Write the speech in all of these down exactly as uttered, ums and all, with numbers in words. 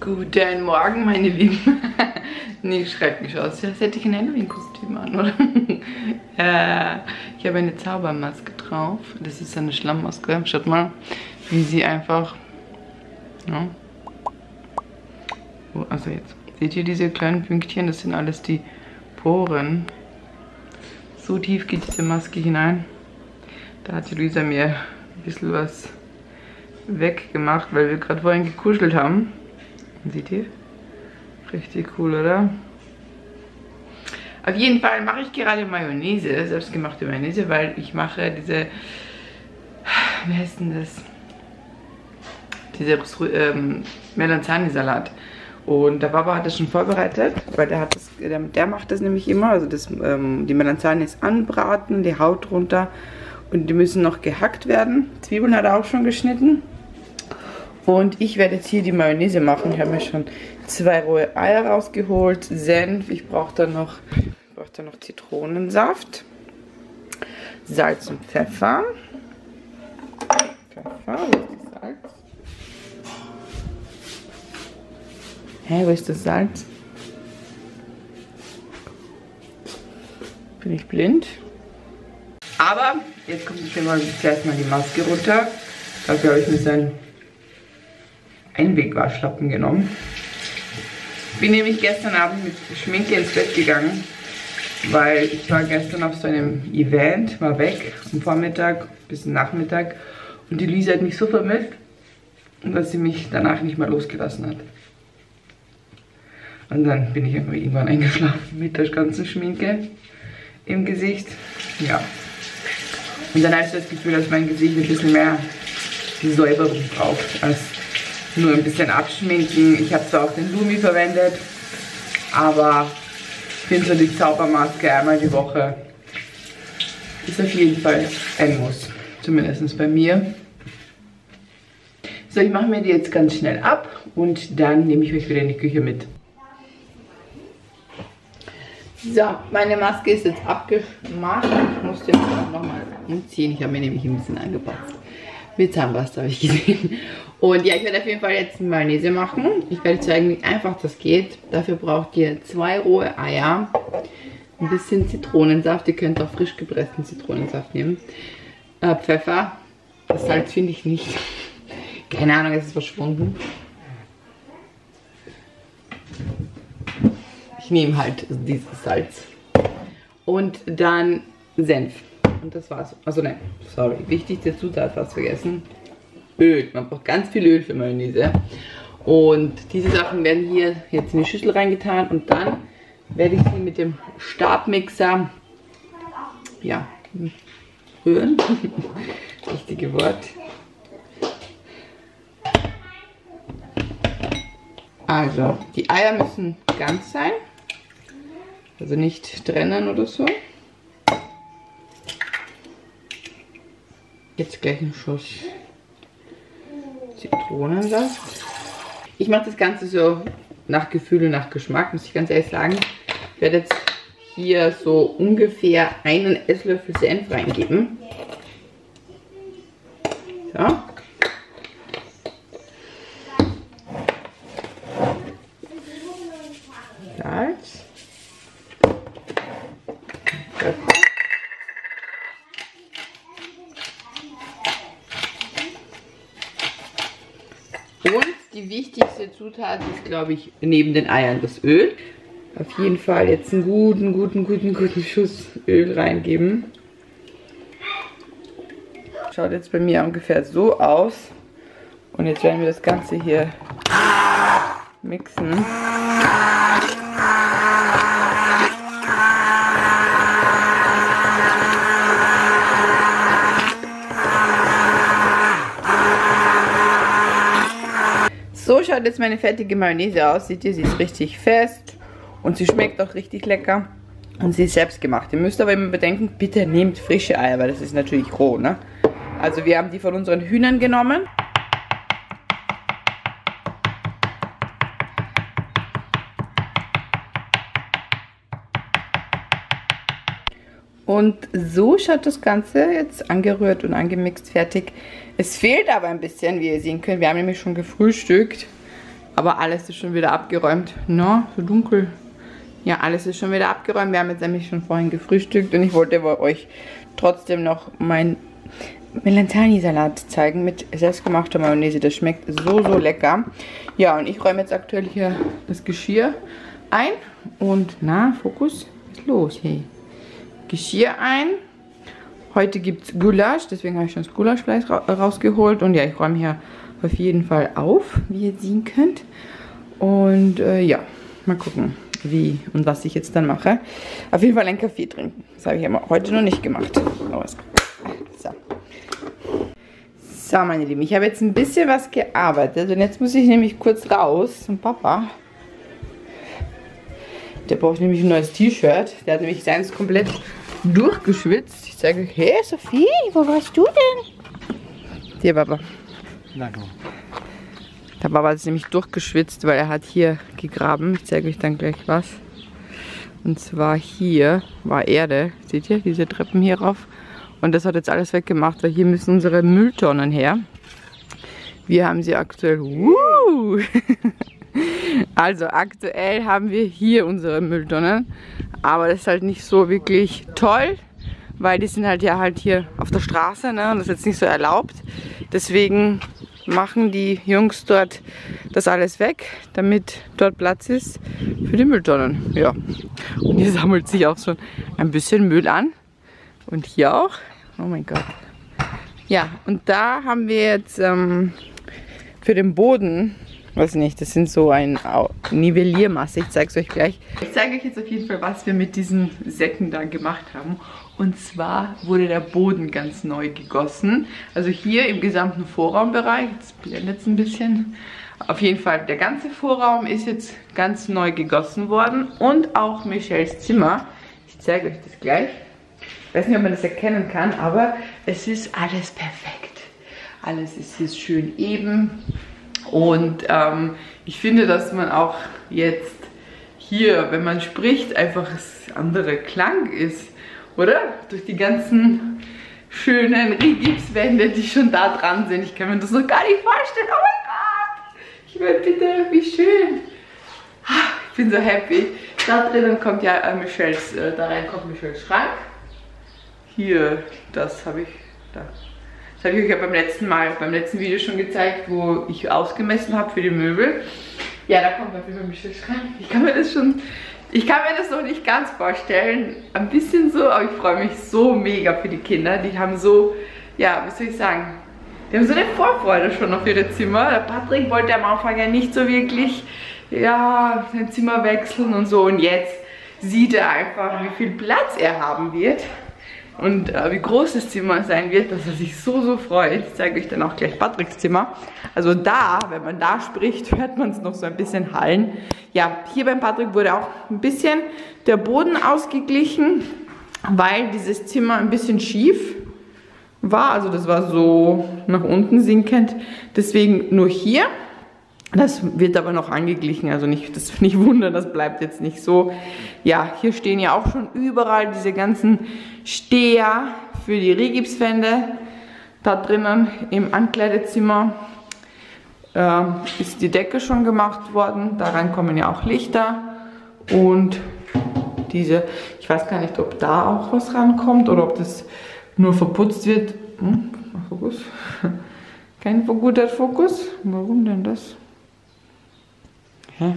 Guten Morgen, meine Lieben. Nicht schrecklich aus. Das hätte ich ein Halloween-Kostüm an, oder? äh, ich habe eine Zaubermaske drauf. Das ist eine Schlammmaske. Schaut mal, wie sie einfach... Ja. Oh, also jetzt. Seht ihr diese kleinen Pünktchen? Das sind alles die Poren. So tief geht diese Maske hinein. Da hat die Luisa mir ein bisschen was weggemacht, weil wir gerade vorhin gekuschelt haben. Seht ihr? Richtig cool, oder? Auf jeden Fall mache ich gerade Mayonnaise, selbstgemachte Mayonnaise, weil ich mache diese, wie heißt denn das? Dieser ähm, Melanzani-Salat. Und der Papa hat das schon vorbereitet, weil der, hat das, der, der macht das nämlich immer. Also das, ähm, die Melanzanis anbraten, die Haut runter und die müssen noch gehackt werden. Zwiebeln hat er auch schon geschnitten. Und ich werde jetzt hier die Mayonnaise machen. Ich habe mir schon zwei rohe Eier rausgeholt, Senf, ich brauche da noch, brauch da noch Zitronensaft, Salz und Pfeffer. Pfeffer, wo ist das Salz? Hä, wo ist das Salz? Bin ich blind? Aber jetzt kommt ich mal gleich mal die Maske runter. Dafür habe ich mir seinen Einwegwaschlappen genommen. Ich bin nämlich gestern Abend mit Schminke ins Bett gegangen, weil ich war gestern auf so einem Event, war weg am Vormittag bis Nachmittag und die Luisa hat mich so vermisst, dass sie mich danach nicht mehr losgelassen hat. Und dann bin ich einfach irgendwann eingeschlafen mit der ganzen Schminke im Gesicht. Ja. Und dann habe ich das Gefühl, dass mein Gesicht ein bisschen mehr die Säuberung braucht als nur ein bisschen abschminken. Ich habe zwar auch den Lumi verwendet, aber ich finde so die Zaubermaske einmal die Woche ist auf jeden Fall ein Muss. Zumindest bei mir. So, ich mache mir die jetzt ganz schnell ab und dann nehme ich euch wieder in die Küche mit. So, meine Maske ist jetzt abgemacht. Ich muss jetzt auch nochmal umziehen. Ich habe mir nämlich ein bisschen angepasst. Mit Zahnpasta habe ich gesehen. Und ja, ich werde auf jeden Fall jetzt Mayonnaise machen. Ich werde zeigen, wie einfach das geht. Dafür braucht ihr zwei rohe Eier, ein bisschen Zitronensaft. Ihr könnt auch frisch gepressten Zitronensaft nehmen. Äh, Pfeffer. Das Salz finde ich nicht. Keine Ahnung, es ist verschwunden. Ich nehme halt dieses Salz. Und dann Senf. Und das war's. Also nein, sorry. Wichtigste Zutat fast vergessen. Öl. Man braucht ganz viel Öl für Mayonnaise. Und diese Sachen werden hier jetzt in die Schüssel reingetan und dann werde ich sie mit dem Stabmixer ja, rühren. Richtige Wort. Also, die Eier müssen ganz sein. Also nicht trennen oder so. Jetzt gleich einen Schuss Zitronensaft. Ich mache das Ganze so nach Gefühl und nach Geschmack, muss ich ganz ehrlich sagen. Ich werde jetzt hier so ungefähr einen Esslöffel Senf reingeben. So. Salz. Die wichtigste Zutat ist, glaube ich, neben den Eiern das Öl. Auf jeden Fall jetzt einen guten, guten, guten, guten Schuss Öl reingeben. Schaut jetzt bei mir ungefähr so aus. Und jetzt werden wir das Ganze hier mixen. So schaut jetzt meine fertige Mayonnaise aus. Seht ihr, sie ist richtig fest und sie schmeckt auch richtig lecker und sie ist selbst gemacht. Ihr müsst aber immer bedenken, bitte nehmt frische Eier, weil das ist natürlich roh, ne? Also wir haben die von unseren Hühnern genommen. Und so schaut das Ganze jetzt angerührt und angemixt fertig. Es fehlt aber ein bisschen, wie ihr sehen könnt. Wir haben nämlich schon gefrühstückt. Aber alles ist schon wieder abgeräumt. Na, so dunkel. Ja, alles ist schon wieder abgeräumt. Wir haben jetzt nämlich schon vorhin gefrühstückt und ich wollte aber euch trotzdem noch meinen Melanzani-Salat zeigen mit selbstgemachter Mayonnaise. Das schmeckt so, so lecker. Ja, und ich räume jetzt aktuell hier das Geschirr ein. Und na, Fokus, was ist los? Hey. Geschirr ein. Heute gibt es Gulasch, deswegen habe ich schon das Gulaschfleisch ra rausgeholt. Und ja, ich räume hier auf jeden Fall auf, wie ihr sehen könnt. Und äh, ja, mal gucken, wie und was ich jetzt dann mache. Auf jeden Fall einen Kaffee trinken. Das habe ich ja heute noch nicht gemacht. So. So, meine Lieben, ich habe jetzt ein bisschen was gearbeitet. Und jetzt muss ich nämlich kurz raus zum Papa. Der braucht nämlich ein neues T-Shirt. Der hat nämlich seins komplett durchgeschwitzt. Ich sage, hey Sophie, wo warst du denn? Hier, Papa. Na komm. Der Papa ist nämlich durchgeschwitzt, weil er hat hier gegraben. Ich zeige euch dann gleich was. Und zwar hier war Erde. Seht ihr, diese Treppen hier rauf. Und das hat jetzt alles weggemacht, weil hier müssen unsere Mülltonnen her. Wir haben sie aktuell... Uh, also aktuell haben wir hier unsere Mülltonnen. Aber das ist halt nicht so wirklich toll, weil die sind halt ja halt hier auf der Straße, ne? Und das ist jetzt nicht so erlaubt. Deswegen machen die Jungs dort das alles weg, damit dort Platz ist für die Mülltonnen. Ja. Und hier sammelt sich auch schon ein bisschen Müll an. Und hier auch. Oh mein Gott. Ja, und da haben wir jetzt ähm, für den Boden, weiß nicht, das sind so ein Nivelliermasse. Ich zeige es euch gleich. Ich zeige euch jetzt auf jeden Fall, was wir mit diesen Säcken da gemacht haben. Und zwar wurde der Boden ganz neu gegossen. Also hier im gesamten Vorraumbereich. Jetzt blendet es ein bisschen. Auf jeden Fall, der ganze Vorraum ist jetzt ganz neu gegossen worden. Und auch Michelles Zimmer. Ich zeige euch das gleich. Ich weiß nicht, ob man das erkennen kann, aber es ist alles perfekt. Alles ist hier schön eben. Und ähm, ich finde, dass man auch jetzt hier, wenn man spricht, einfach ein anderer Klang ist, oder? Durch die ganzen schönen Regipswände, die schon da dran sind. Ich kann mir das noch gar nicht vorstellen. Oh mein Gott! Ich meine, bitte, wie schön! Ich bin so happy. Da drinnen kommt ja äh, Michelles, äh, da rein kommt Michelles Schrank. Hier, das habe ich da. Das habe ich euch ja beim letzten Mal, beim letzten Video schon gezeigt, wo ich ausgemessen habe für die Möbel. Ja, da kommt auf jeden Fall Michelles Schrank. Ich kann mir das schon, ich kann mir das noch nicht ganz vorstellen. Ein bisschen so, aber ich freue mich so mega für die Kinder. Die haben so, ja, was soll ich sagen, die haben so eine Vorfreude schon auf ihre Zimmer. Der Patrick wollte am Anfang ja nicht so wirklich, ja, sein Zimmer wechseln und so. Und jetzt sieht er einfach, wie viel Platz er haben wird. Und äh, wie groß das Zimmer sein wird, dass er sich so, so freut. Ich zeige euch dann auch gleich Patricks Zimmer. Also da, wenn man da spricht, hört man es noch so ein bisschen hallen. Ja, hier beim Patrick wurde auch ein bisschen der Boden ausgeglichen, weil dieses Zimmer ein bisschen schief war. Also das war so nach unten sinkend. Deswegen nur hier. Das wird aber noch angeglichen, also nicht, das, nicht wundern, das bleibt jetzt nicht so. Ja, hier stehen ja auch schon überall diese ganzen Steher für die Regipswände. Da drinnen im Ankleidezimmer äh, ist die Decke schon gemacht worden. Daran kommen ja auch Lichter und diese, ich weiß gar nicht, ob da auch was rankommt oder ob das nur verputzt wird. Hm, Fokus. Kein guter Fokus. Warum denn das? Was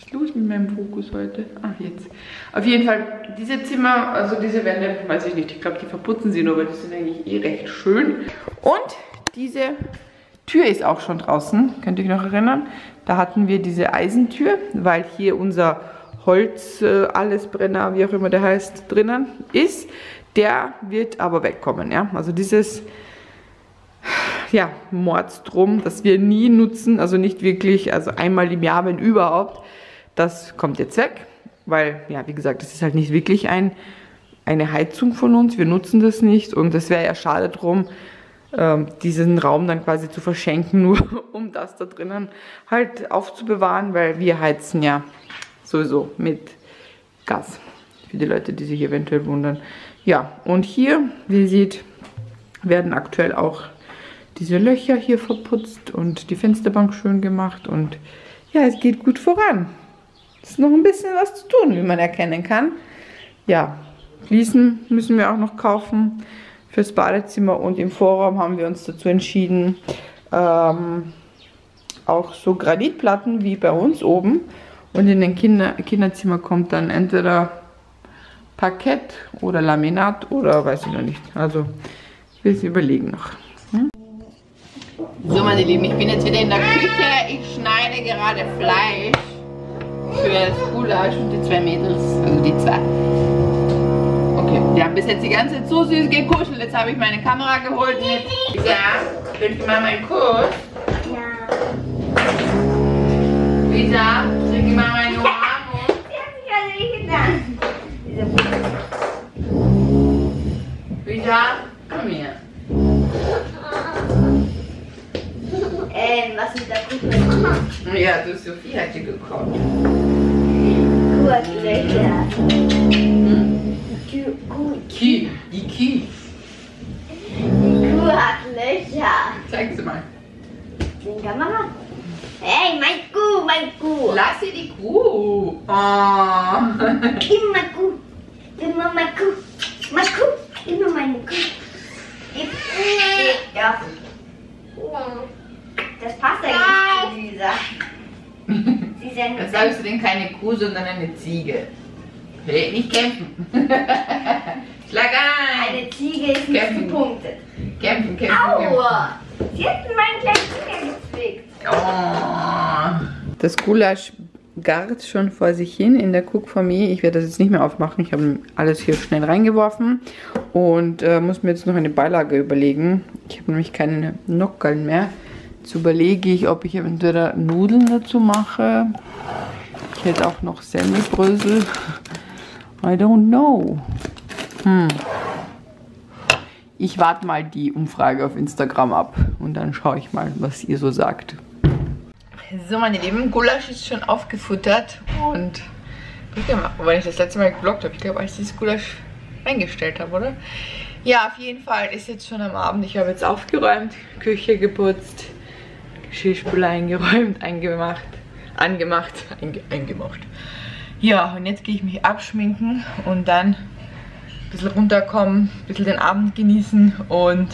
ist los mit meinem Fokus heute? Ach, jetzt. Auf jeden Fall, diese Zimmer, also diese Wände, weiß ich nicht, ich glaube, die verputzen sie nur, weil die sind eigentlich eh recht schön. Und diese Tür ist auch schon draußen, könnt ihr euch noch erinnern? Da hatten wir diese Eisentür, weil hier unser Holz-Allesbrenner, wie auch immer der heißt, drinnen ist. Der wird aber wegkommen, ja. Also dieses... ja, Mordstrom, das wir nie nutzen, also nicht wirklich, also einmal im Jahr, wenn überhaupt, das kommt jetzt weg, weil, ja, wie gesagt, das ist halt nicht wirklich ein, eine Heizung von uns, wir nutzen das nicht und es wäre ja schade drum, ähm, diesen Raum dann quasi zu verschenken, nur um das da drinnen halt aufzubewahren, weil wir heizen ja sowieso mit Gas, für die Leute, die sich eventuell wundern. Ja, und hier, wie ihr seht, werden aktuell auch diese Löcher hier verputzt und die Fensterbank schön gemacht. Und ja, es geht gut voran. Es ist noch ein bisschen was zu tun, wie man erkennen kann. Ja, Fliesen müssen wir auch noch kaufen fürs Badezimmer. Und im Vorraum haben wir uns dazu entschieden, ähm, auch so Granitplatten wie bei uns oben. Und in den Kinder Kinderzimmer kommt dann entweder Parkett oder Laminat oder weiß ich noch nicht. Also ich will es überlegen noch. Hm? So, meine Lieben, ich bin jetzt wieder in der Küche. Ich schneide gerade Fleisch für das Gulasch und die zwei Mädels. Also die zwei. Okay, die haben bis jetzt die ganze Zeit so süß gekuschelt. Jetzt habe ich meine Kamera geholt. Mit. Ja, will ich mal meinen Kuss? Lisa, drück mal meine Umarmung. Die hat sich alle nicht gedacht. Lisa, komm her. Ey, was ist da gut? Ja, du, Sophie hat sie gekocht. Gut, Lisa. Die Kuh. Die Kuh hat Löcher. Zeig sie mal. Den Kamera? Hey, mein Kuh, mein Kuh. Lass sie die Kuh. Oh. Immer Kuh. Immer mein Kuh. Mein Kuh. Immer meine Kuh. Ja. Das passt eigentlich nicht, Lisa. Sie ist ja nicht. Jetzt sagst du denn keine Kuh, sondern eine Ziege. Will nicht kämpfen. Schlag an. Eine Ziege ist nicht gepunktet. Kämpfen, kämpfen, aua. Kämpfen. Sie hat meinen kleinen Finger gezwickt. Das Gulasch gart schon vor sich hin in der Cook-Familie. Ich werde das jetzt nicht mehr aufmachen. Ich habe alles hier schnell reingeworfen und äh, muss mir jetzt noch eine Beilage überlegen. Ich habe nämlich keine Nockerln mehr. Jetzt überlege ich, ob ich entweder Nudeln dazu mache. Ich hätte auch noch Semmelbrösel. I don't know. Hm. Ich warte mal die Umfrage auf Instagram ab und dann schaue ich mal, was ihr so sagt. So, meine Lieben, Gulasch ist schon aufgefuttert und weil ich das letzte Mal gevloggt habe, ich glaube, als ich das Gulasch eingestellt habe, oder? Ja, auf jeden Fall ist jetzt schon am Abend. Ich habe jetzt aufgeräumt, Küche geputzt, Geschirrspüler eingeräumt, eingemacht, angemacht, einge eingemacht. Ja, und jetzt gehe ich mich abschminken und dann ein bisschen runterkommen, ein bisschen den Abend genießen und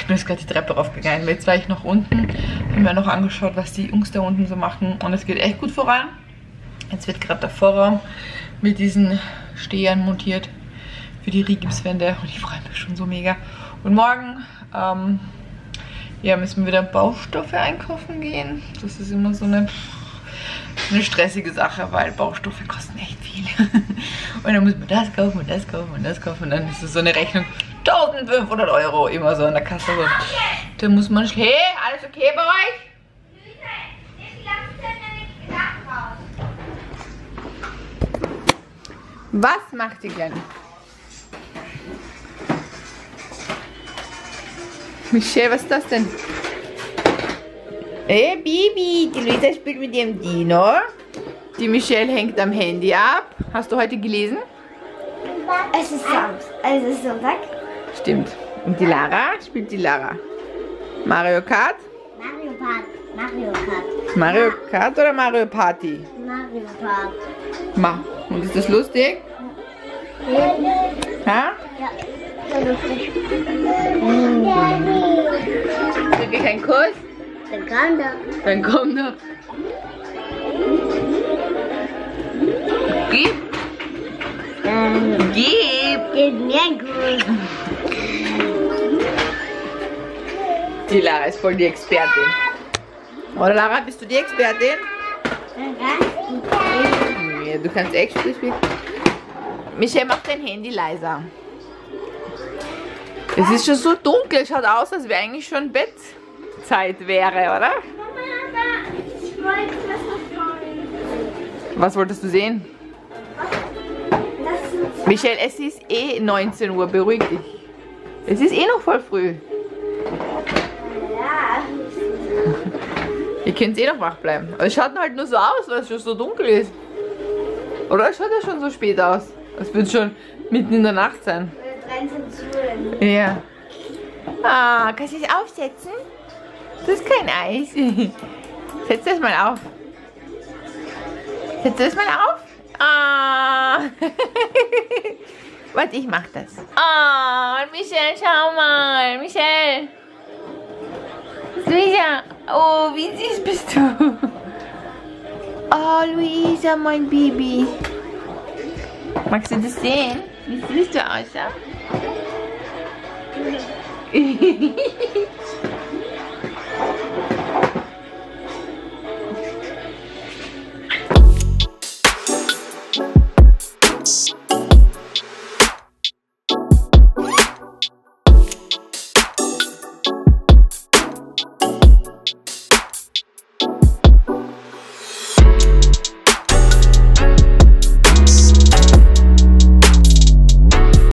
ich bin jetzt gerade die Treppe raufgegangen. Jetzt war ich noch unten, habe mir noch angeschaut, was die Jungs da unten so machen und es geht echt gut voran. Jetzt wird gerade der Vorraum mit diesen Stehern montiert für die Regipswände und ich freue mich schon so mega. Und morgen ähm, ja, müssen wir wieder Baustoffe einkaufen gehen. Das ist immer so eine, eine stressige Sache, weil Baustoffe kosten echt viel. Und dann muss man das kaufen und das kaufen und das kaufen und dann ist es so eine Rechnung. eintausendfünfhundert Euro immer so in der Kasse. So. Da muss man schnell. Hey, alles okay bei euch? Was macht die Kleine? Michelle, was ist das denn? Hey Bibi, die Luisa spielt mit ihrem Dino. Die Michelle hängt am Handy ab. Hast du heute gelesen? Es ist Samstag. Es ist Sonntag. Stimmt. Und die Lara? Spielt die Lara? Mario Kart? Mario Kart. Mario Kart. Mario Kart oder Mario Party? Mario Kart. Ma. Und ist das lustig? Ja. Ha? Ja. Sehr lustig. Mhm. Krieg ich einen Kuss? Dann komm doch. Dann komm doch. Gib. Ähm. Gib. Gib mir einen Kuss. Die Lara ist voll die Expertin. Oder Lara, bist du die Expertin? Ja, du kannst echt spielen. Michelle, mach dein Handy leiser. Es ist schon so dunkel. Schaut aus, als wäre eigentlich schon Bettzeit wäre, oder? Ich wollte das noch schauen. Was wolltest du sehen? Michelle, es ist eh neunzehn Uhr, beruhig dich. Es ist eh noch voll früh. Ja. Ihr könnt eh noch wach bleiben. Aber es schaut halt nur so aus, weil es schon so dunkel ist. Oder es schaut ja schon so spät aus. Es wird schon mitten in der Nacht sein. dreiundzwanzig Uhr. Ja. Ah, kannst du es aufsetzen? Das ist kein Eis. Setz das mal auf. Setz das mal auf. Ah. Warte, ich mach das. Oh, Michelle, schau mal. Michelle. Luisa. Oh, wie süß bist du. Oh, Luisa, mein Baby. Magst du das sehen? Wie süß du ausschaust?